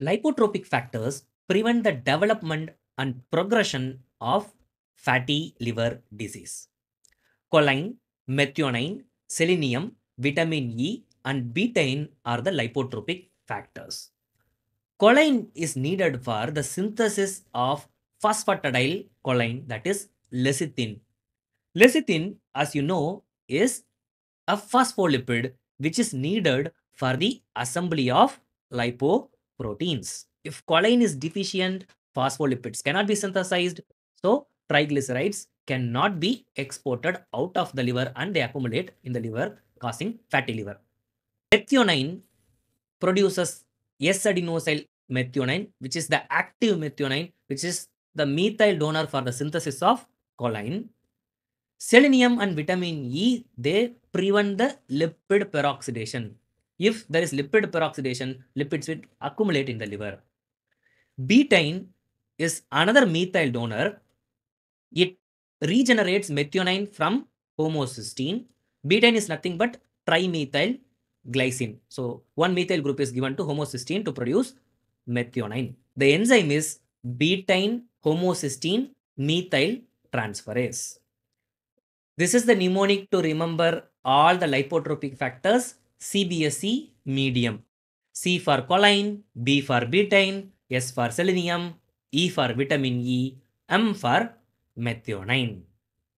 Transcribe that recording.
Lipotropic factors prevent the development and progression of fatty liver disease. Choline, methionine, selenium, vitamin E and betaine are the lipotropic factors. Choline is needed for the synthesis of phosphatidylcholine, that is lecithin. Lecithin, as you know, is a phospholipid which is needed for the assembly of lipoproteins. If choline is deficient, phospholipids cannot be synthesized, so triglycerides cannot be exported out of the liver and they accumulate in the liver, causing fatty liver. Methionine produces S-adenosyl methionine, which is the active methionine, which is the methyl donor for the synthesis of choline. Selenium and vitamin E, they prevent the lipid peroxidation. If there is lipid peroxidation, lipids will accumulate in the liver. Betaine is another methyl donor. It regenerates methionine from homocysteine. Betaine is nothing but trimethyl glycine. So, one methyl group is given to homocysteine to produce methionine. The enzyme is betaine-homocysteine-methyltransferase. This is the mnemonic to remember all the lipotropic factors CBSE medium. C for choline, B for betaine, S for selenium, E for vitamin E, M for methionine.